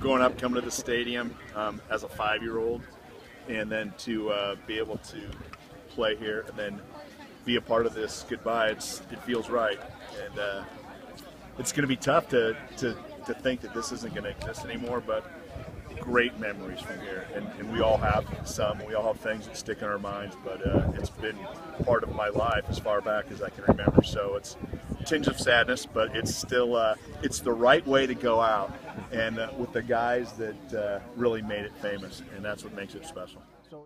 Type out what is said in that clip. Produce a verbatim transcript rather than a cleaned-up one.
growing up, coming to the stadium um, as a five-year-old, and then to uh, be able to play here and then be a part of this goodbye, it's, it feels right. And uh, it's going to be tough to, to, to think that this isn't going to exist anymore, but great memories from here. And, and we all have some. We all have things that stick in our minds, but uh, it's been part of my life as far back as I can remember. So it's a tinge of sadness, but it's still uh, it's the right way to go out, and uh, with the guys that uh, really made it famous, and that's what makes it special.